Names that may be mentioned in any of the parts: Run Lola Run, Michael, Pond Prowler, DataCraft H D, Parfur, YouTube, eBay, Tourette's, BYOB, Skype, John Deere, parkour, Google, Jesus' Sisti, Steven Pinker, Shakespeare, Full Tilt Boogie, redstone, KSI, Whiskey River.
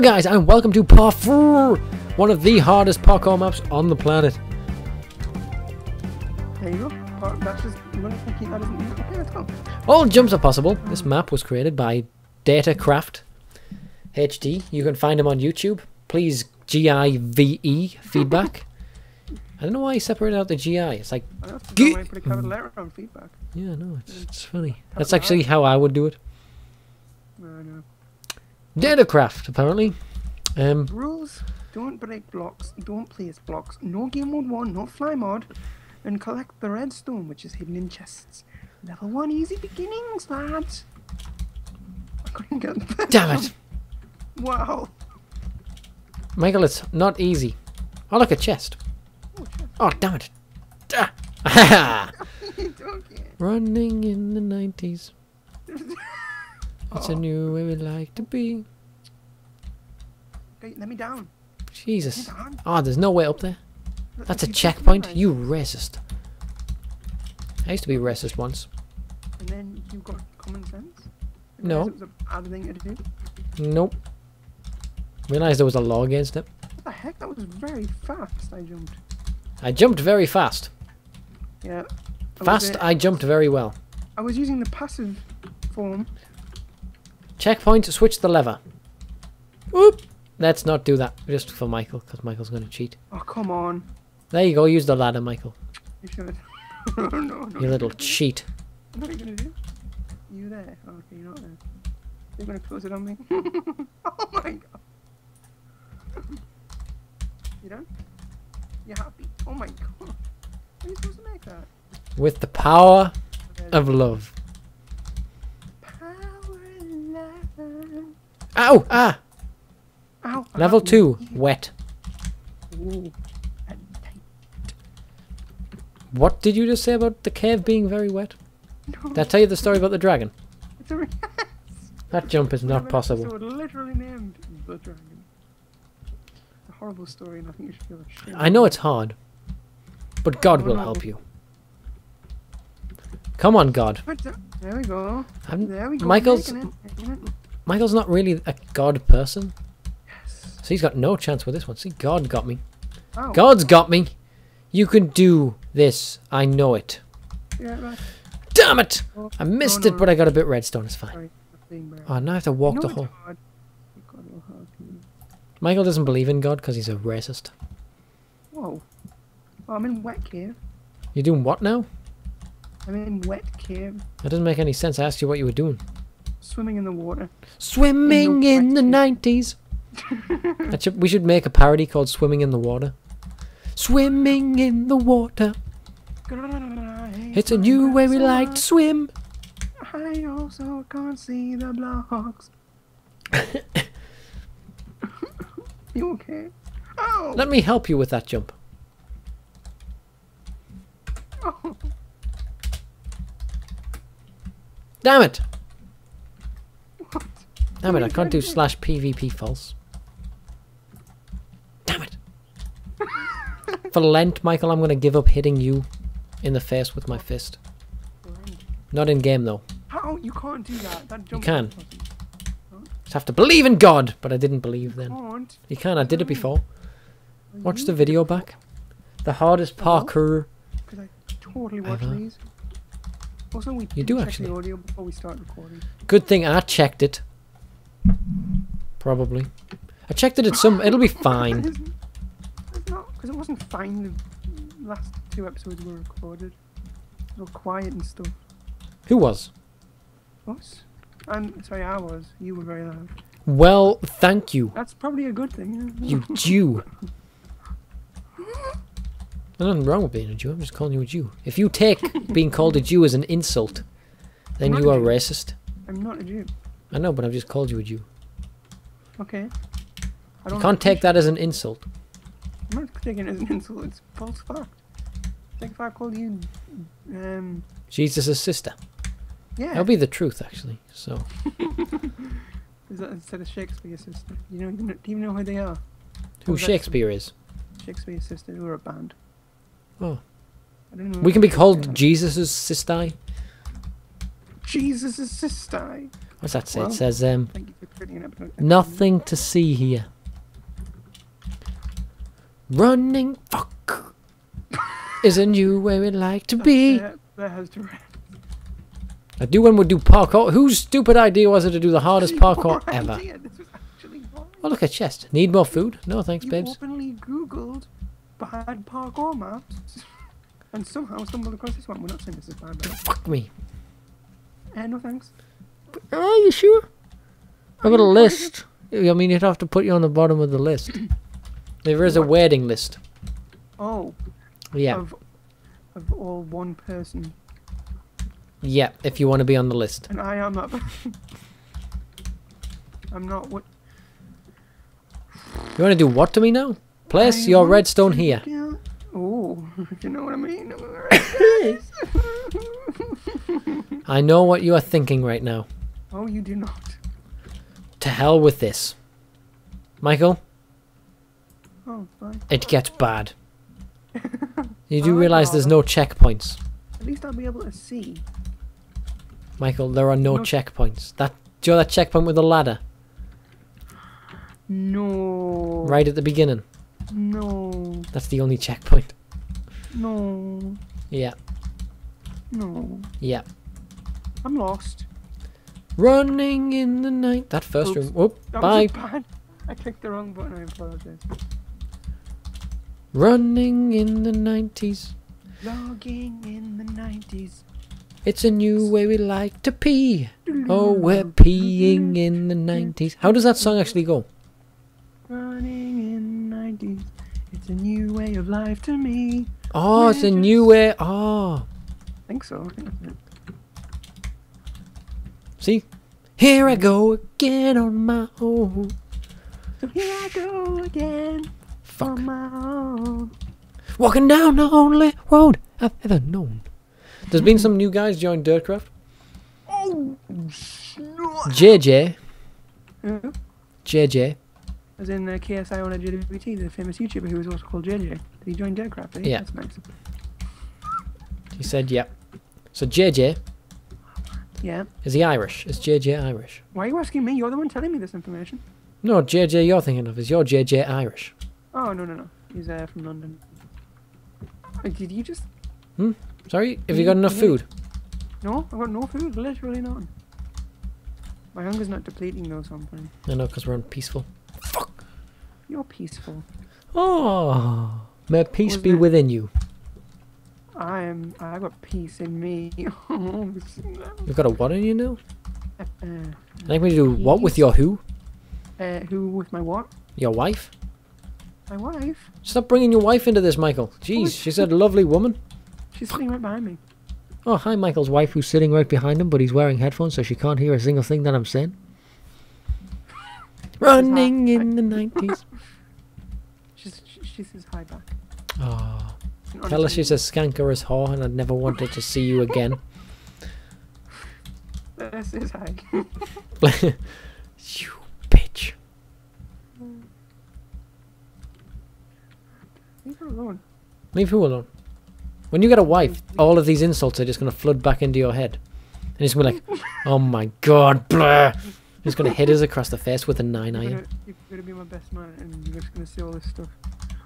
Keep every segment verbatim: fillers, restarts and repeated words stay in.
Hello guys, and welcome to Parfur, one of the hardest parkour maps on the planet. There you go. That's just money from key. That isn't okay, let's go. All jumps are possible. This map was created by DataCraft H D. You can find him on YouTube. Please G I V E feedback. I don't know why he separated out the G I. It's like G. Feedback. Yeah, no, it's, it's funny. That's actually how I would do it. I know. DataCraft, apparently. Um, Rules: don't break blocks, don't place blocks, no game mode one, no fly mod, and collect the redstone, which is hidden in chests. Level one, easy beginnings, lads. I couldn't get the best. Damn it! Wow. Michael, it's not easy. Oh, look, a chest. Oh, chest. Oh damn it! Ah. Running in the nineties. It's oh. a new way we like to be. Hey, let me down. Jesus. Ah, oh, there's no way up there. That's a checkpoint. You racist. I used to be racist once. And then you got common sense? No. It was a bad thing to do? Nope. Realised there was a law against it. What the heck? That was very fast I jumped. I jumped very fast. Yeah. I fast, I jumped very well. I was using the passive form. Checkpoint, switch the lever. Whoop! Let's not do that, just for Michael, because Michael's going to cheat. Oh, come on. There you go, use the ladder, Michael. You should. no, no, no. You little cheat. What are you going to do? You there? Oh, okay, you're not there. You're going to close it on me? Oh my god. You done? You're happy? Oh my god. How are you supposed to make that? With the power of love. Ow! Ah! Ow! Level two, wet. Ooh. What did you just say about the cave being very wet? No. Did I tell you the story about the dragon? It's a that jump is not possible. So literally named the dragon. It's a horrible story, and I think you should feel ashamed. I know it's hard, but God oh, will no. help you. Come on, God. There we go. I'm, there we go. Michael's. Michael's not really a god person. Yes. So he's got no chance with this one. See, God got me. Oh. God's got me. You can do this. I know it. Yeah, right. Damn it! Oh. I missed oh, no, it, no. but I got a bit redstone. It's fine. Sorry, nothing, oh, now I have to walk you know the whole... Michael doesn't believe in God because he's a racist. Whoa. Well, I'm in wet cave. You're doing what now? I'm in wet cave. That doesn't make any sense. I asked you what you were doing. Swimming in the water. Swimming in the nineties. That should, we should make a parody called Swimming in the Water. Swimming in the water. It's a new way we like to swim. I also can't see the blocks. You okay? Oh. Let me help you with that jump. Oh. Damn it. Damn it, I can't do slash P V P false. Damn it. For Lent, Michael, I'm going to give up hitting you in the face with my fist. Not in game, though. How? You can't do that. That jump you can. Huh? Just have to believe in God, but I didn't believe then. Can't. You can, I did it before. Watch the video back. The hardest parkour. Because I totally watch ever. these. Also, we you do check actually. the audio before we start recording. Good thing I checked it. Probably. I checked it at some... It'll be fine. Because it wasn't fine the last two episodes were recorded. All quiet and stuff. Who was? Us? I'm sorry, I was. You were very loud. Well, thank you. That's probably a good thing. You Jew. There's nothing wrong with being a Jew. I'm just calling you a Jew. If you take being called a Jew as an insult, then you are racist. I'm not a Jew. I know, but I've just called you a Jew. Okay. I don't you can't take that as an insult. I'm not taking it as an insult, it's false fact. Like if I call you... Um, Jesus' sister. Yeah. That'll be the truth, actually, so... Is that instead of Shakespeare's sister? You know, do you even know who they are? Who Shakespeare is? Shakespeare's sister, who are a band. Oh. I don't know. We can be called Jesus' sister. Jesus' sister. What's that say? Well, it says um, nothing to see here. Running fuck isn't you where we'd like to be. That, that has to run. I do when we do parkour. Whose stupid idea was it to do the hardest parkour ever? Idea. This was actually wrong. Oh look, a chest. Need more food? No thanks, you babes. Openly googled bad parkour maps and somehow stumbled across this one. We're not saying this is bad. Maps. Fuck me. Uh, no thanks. Are you sure? I've got a list. I mean, you'd have to put you on the bottom of the list. There is a wedding list. Oh. Yeah. Of, of all one person. Yeah, if you want to be on the list. And I am up. I'm not what... You want to do what to me now? Place I your redstone here. Yeah. Oh, you know what I mean? I know what you are thinking right now. Oh, you do not. To hell with this. Michael? Oh, fine. It gets bad. You do oh, realise there's no checkpoints. At least I'll be able to see. Michael, there are no, no checkpoints. That, do you know that checkpoint with the ladder? No. Right at the beginning? No. That's the only checkpoint. No. Yeah. No. Yeah. I'm lost. Running in the night. That first Oops. room. Oh, that bye. Was bad. I clicked the wrong button. I apologize. Running in the nineties. Logging in the nineties. It's a new way we like to pee. Oh, we're peeing in the nineties. How does that song actually go? Running in the nineties. It's a new way of life to me. Oh, we're it's a new way. Oh. I think so. See? Here I go again on my own. So here I go again Fuck. on my own. Walking down the only road I've ever known. There's been some new guys join DataCraft. Oh, snort. J J. Uh, J J. As in uh, K S I on a J W T, the famous YouTuber who was also called J J. He joined DataCraft, eh? Yeah. That's nice. He said, yeah. So J J. Yeah. Is he Irish? Is J J Irish? Why are you asking me? You're the one telling me this information. No, J J you're thinking of is your J J Irish. Oh, no, no, no. He's uh, from London. Oh, did you just... Hmm? Sorry? Have you got enough food? No, I've got no food. Literally none. My hunger's not depleting though, something. I know, because we're on peaceful. Fuck! You're peaceful. Oh! May peace be that? within you. I am... I got peace in me. You've got a what in you now? Uh, uh, I think we need to do what with your who? Uh, who with my what? Your wife? My wife? Stop bringing your wife into this, Michael. Jeez, oh, she's a lovely woman. She's sitting right behind me. Oh, hi, Michael's wife, who's sitting right behind him, but he's wearing headphones, so she can't hear a single thing that I'm saying. Running in the nineties. She's, she says hi back. Oh. Tell her she's a skankerous whore, and I'd never want her to see you again. This is hi. You bitch. Leave her alone. Leave who alone? When you get a wife, all of these insults are just going to flood back into your head. And it's going to be like, oh my god, blah. I'm just going to hit us across the face with a nine iron. You're going to be my best man and you're just going to see all this stuff.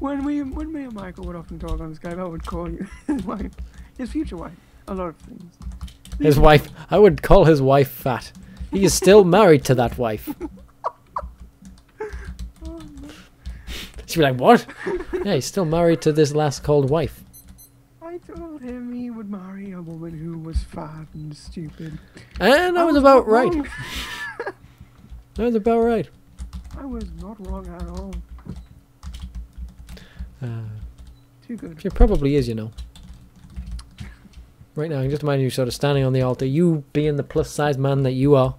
When we, when me and Michael would often talk on Skype, I would call you his wife. His future wife. A lot of things. His wife. I would call his wife fat. He is still married to that wife. Oh, she'd be like, what? Yeah, he's still married to this last called wife. I told him he would marry a woman who was fat and stupid. And I, I was, was about right. I was about right. I was not wrong at all. Uh, Too good. She probably is, you know. Right now, I just mind you sort of standing on the altar, you being the plus size man that you are.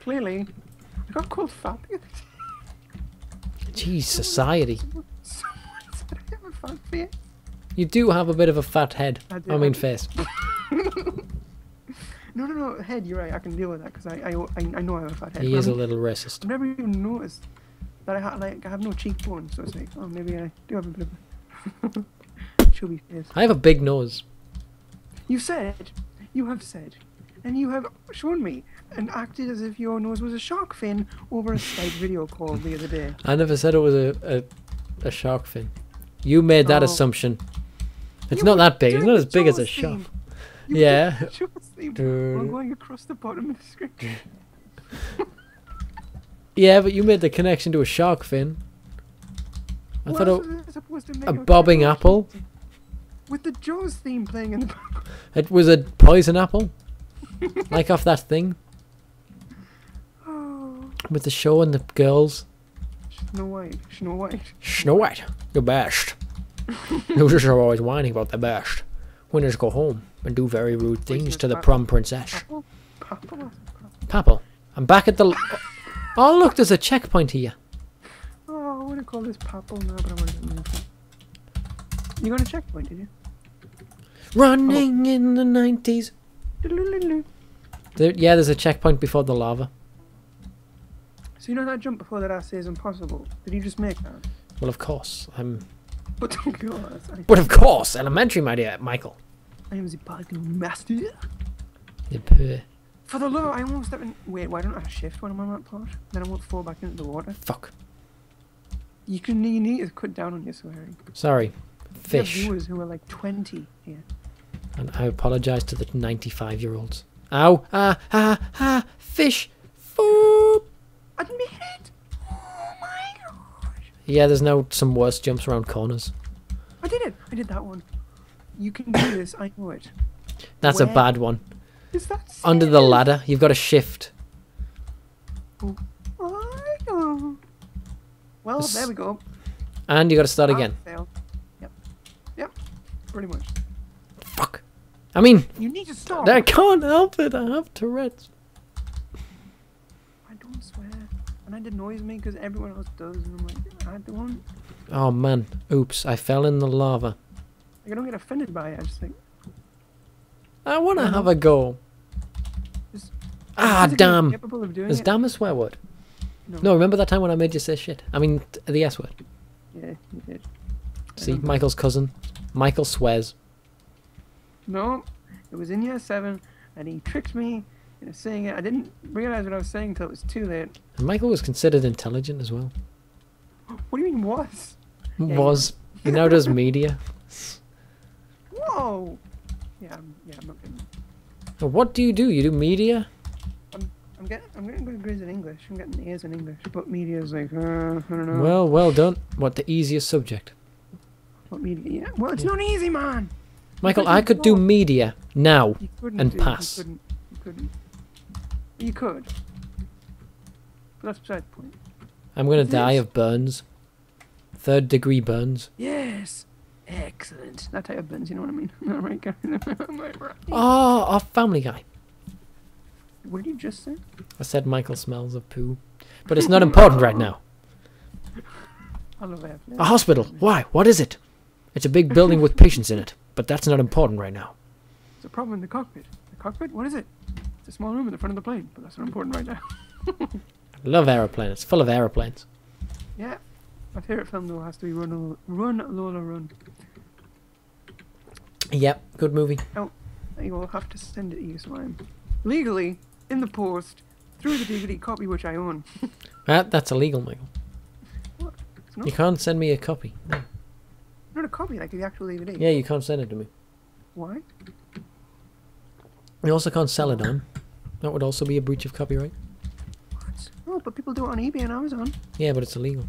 Clearly. I got called fat. Jeez, society. Someone said I have a fat face. You do have a bit of a fat head. I, I mean face. No, no, no, head, you're right. I can deal with that because I, I, I know I have a fat head. He is I'm, a little racist. I've never even noticed that I, ha like, I have no cheekbone, so it's like, oh, maybe I do have a bit of a chubby face. I have a big nose. You said, you have said, and you have shown me and acted as if your nose was a shark fin over a Skype video call the other day. I never said it was a, a, a shark fin. You made that oh. assumption. It's you not that big. It's not as big as a shark. Yeah. I'm going across the bottom of the screen. Yeah, but you made the connection to a shark fin. I well, thought it, a bobbing apple. With the Jaws theme playing in the background. It was a poison apple. Like off that thing. Oh. With the show and the girls. Snow White. Snow White. Snow White. The best. Losers are always whining about the best. Winners go home and do very rude things to the prom princess. Papal? Papal? Papal. I'm back at the... Oh, look, there's a checkpoint here. Oh, I want to call this Papal now, but I want to get it. You got a checkpoint, did you? Running oh. in the nineties. There, yeah, there's a checkpoint before the lava. So you know that jump before that I say is impossible? Did you just make that? Well, of course. I'm... But of course. But of course, elementary, my dear Michael. I am the parking master. The purr. For the love, I almost stepped in. Wait, why don't I shift when I'm on that part? Then I won't fall back into the water. Fuck. You can. You need to cut down on your swearing. Sorry. Fish. We have viewers who are like twenty here. And I apologise to the ninety-five-year-olds. Ow! Ah! Ah! Ah! Fish! Foop! I didn't mean it. Oh my gosh! Yeah, there's now some worse jumps around corners. I did it! I did that one. You can do this. I know it. That's Where? a bad one. Is that serious? Under the ladder? You've got to shift. Oh. I know. Well, it's... there we go. And you got to start I again. Failed. Pretty much. Fuck. I mean, you need to stop. I can't help it. I have Tourette's. I don't swear, and that annoys me because everyone else does, and I'm like, I don't. Oh man, oops! I fell in the lava. Like, I don't get offended by it. I just think. I want to have a go. Just, ah damn! Is damn a swear word? No. no. Remember that time when I made you say shit? I mean, the S word. Yeah, you did. See, Michael's cousin. Michael swears. No, it was in year seven, and he tricked me into saying it. I didn't realize what I was saying until it was too late. And Michael was considered intelligent as well. What do you mean was? Was. Yeah, he now does media. Whoa! Yeah, I'm, yeah, I'm not getting it. What do you do? You do media? I'm, I'm getting I'm getting good grades in English. I'm getting A's in English, but media's like, uh, I don't know. Well, well done. What, the easiest subject? What media? Well, it's yeah. not easy, man. Michael, I could do media now and do, pass. You couldn't, you couldn't. You could. But that's beside the point. I'm gonna this. die of burns. Third degree burns. Yes. Excellent. That type of burns. You know what I mean? Right, right, right. Oh, our Family Guy. What did you just say? I said Michael smells of poo, but it's not important right now. I love it. A hospital. Why? What is it? It's a big building with patients in it, but that's not important right now. It's a problem in the cockpit. The cockpit? What is it? It's a small room in the front of the plane, but that's not important right now. I love aeroplanes. It's full of aeroplanes. Yeah. My favourite film, though, has to be Run, Run Lola Run. Yep. Good movie. Oh, I will have to send it to you, Slime. Legally, in the post, through the D V D copy, which I own. That, that's illegal, Michael. What? It's not. You can't send me a copy. No. Not a copy, like the actual D V D. Yeah, you can't send it to me. Why? You also can't sell it on. That would also be a breach of copyright. What? Oh, but people do it on eBay and Amazon. Yeah, but it's illegal.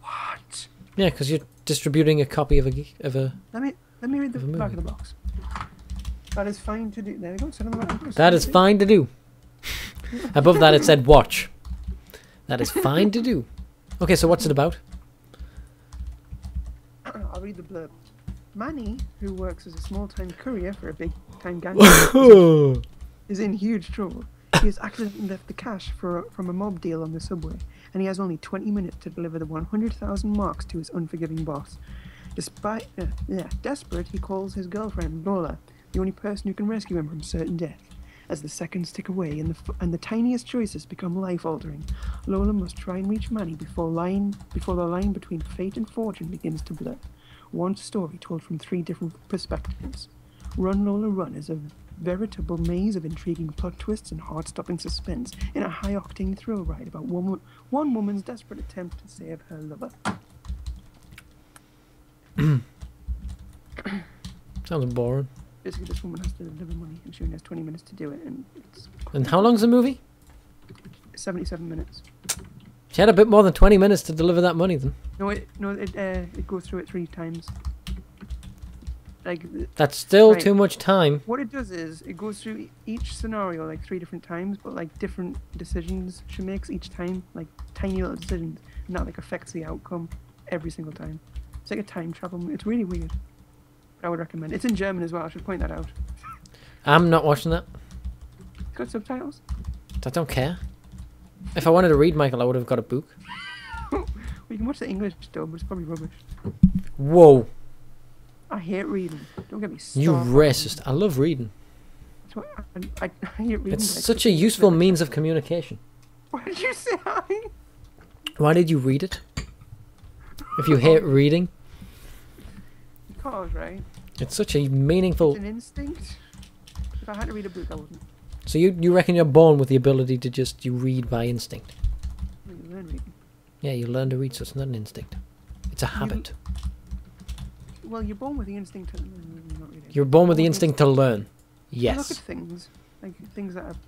What? Yeah, because you're distributing a copy of a of a. Let me let me read the of back of the box. That is fine to do. There we go. Send them back. That is fine to do. Above that it said watch. That is fine to do. Okay, so what's it about? I'll read the blurb. Manny, who works as a small-time courier for a big-time gang, is in huge trouble. He has accidentally left the cash for, from a mob deal on the subway, and he has only twenty minutes to deliver the one hundred thousand marks to his unforgiving boss. Despite, uh, yeah, desperate, he calls his girlfriend, Lola, the only person who can rescue him from certain death. As the seconds tick away and the, and the tiniest choices become life-altering, Lola must try and reach Manny before, line, before the line between fate and fortune begins to blur. One story told from three different perspectives. Run Lola Run is a veritable maze of intriguing plot twists and heart-stopping suspense in a high-octane thrill ride about one, one woman's desperate attempt to save her lover. Sounds boring. Basically, this woman has to deliver money, and she only has twenty minutes to do it. And it's and how long's the movie? seventy-seven minutes. She had a bit more than twenty minutes to deliver that money, then. No, it no, it uh, it goes through it three times. Like that's still right. Too much time. What it does is it goes through each scenario like three different times, but like different decisions she makes each time, like tiny little decisions, and that like affects the outcome every single time. It's like a time travel movie. It's really weird. I would recommend. It's in German as well. I should point that out. I'm not watching that. It's got subtitles. I don't care. If I wanted to read, Michael, I would have got a book. Well, you can watch the English still, but it's probably rubbish. Whoa. I hate reading. Don't get me started. You racist. I love reading. That's what I, I, I hate reading. It's such a useful means of communication. Why did you say hi? Why did you read it? If you hate reading. Because, right? It's such a meaningful... It's an instinct. If I had to read a book, I wouldn't. So you you reckon you're born with the ability to just you read by instinct? You learn reading. Yeah, you learn to read, so it's not an instinct. It's a habit. You, well, you're born with the instinct to learn. You're, not reading. You're born with the instinct to learn. Yes. You look at things, like things that have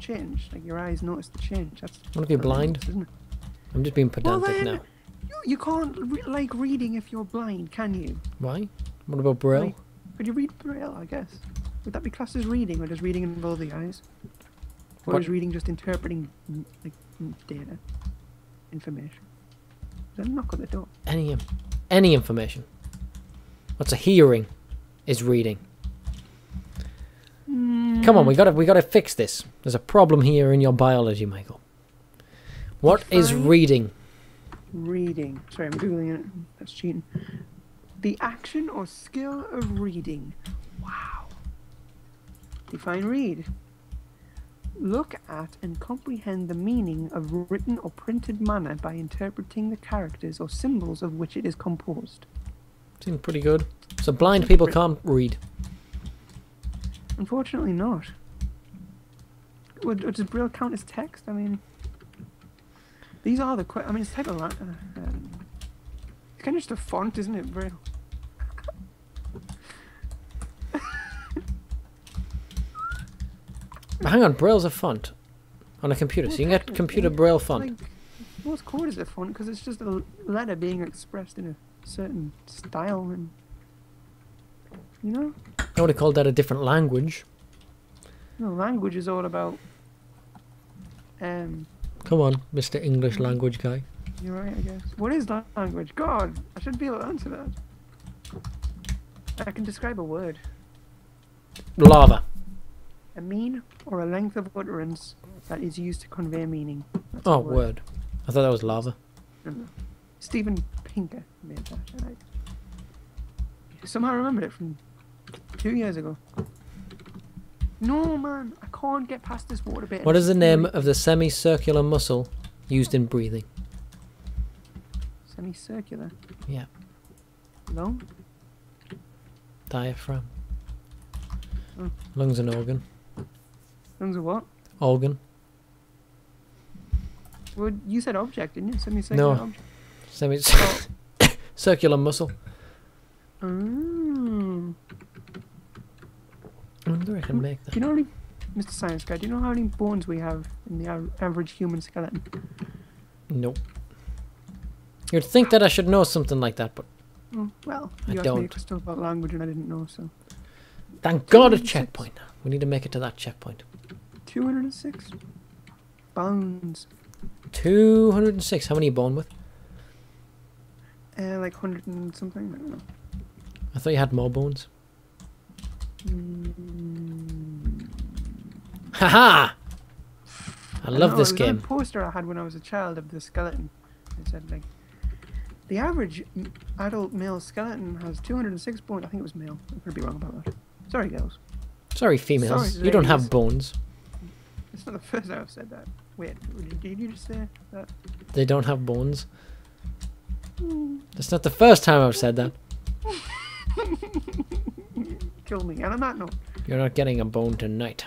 changed, like your eyes notice the change. That's. What if you're blind? Isn't it? I'm just being pedantic well, then, now. You, you can't re like reading if you're blind, can you? Why? What about Braille? Like, could you read Braille? I guess. Would that be classed as reading, or does reading involve the eyes? Or what? Is reading just interpreting like data, information? Is that a knock on the door? Any, any information. What's a hearing is reading. Mm. Come on, we gotta we gotta fix this. There's a problem here in your biology, Michael. What is reading? Reading. Sorry, I'm googling it. That's cheating. The action or skill of reading. Wow. Define read. Look at and comprehend the meaning of written or printed manner by interpreting the characters or symbols of which it is composed. Seems pretty good. So blind people can't read. Unfortunately not. Would, would does Braille count as text? I mean, these are the... I mean, it's type of... Uh, um, it's kind of just a font, isn't it, Braille? Hang on, Braille's a font on a computer, so you can get computer Braille font. Like, what's called is a font because it's just a letter being expressed in a certain style, and you know. I would have called that a different language. No, language is all about. Um. Come on, Mister English language guy. You're right, I guess. What is that language? God, I should be able to answer that. I can describe a word. Lava. A mean or a length of utterance that is used to convey meaning. That's oh, word. word. I thought that was lava. Mm-hmm. Steven Pinker made that. Right? Somehow I remembered it from two years ago. No, man, I can't get past this water bit. What is the name of the semicircular muscle used in breathing? Semicircular? Yeah. Lung? Diaphragm. Oh. Lung's an organ. Lung's a what? Organ. Well, you said object, didn't you? Semicircular no. object. Semi oh. circular muscle. Mm. I wonder if I can make that. Do you know how many, Mister Science Guy, do you know how many bones we have in the average human skeleton? Nope. You'd think that I should know something like that, but... Oh, well, you I asked don't. me a question about language and I didn't know, so... Thank God, a checkpoint. We need to make it to that checkpoint. two hundred and six bones. two hundred and six. How many are you born with? Uh, like one hundred and something. I don't know. I thought you had more bones. Mm. Haha! I love I know, this game. There was a poster I had when I was a child of the skeleton. It said, like, the average adult male skeleton has two hundred and six bones. I think it was male. I could be wrong about that. Sorry, girls. Sorry, females. Sorry, you don't have bones. It's not the first time I've said that. Wait, did you just say that? They don't have bones. Mm. That's not the first time I've said that. Kill me. And on that note, You're not getting a bone tonight.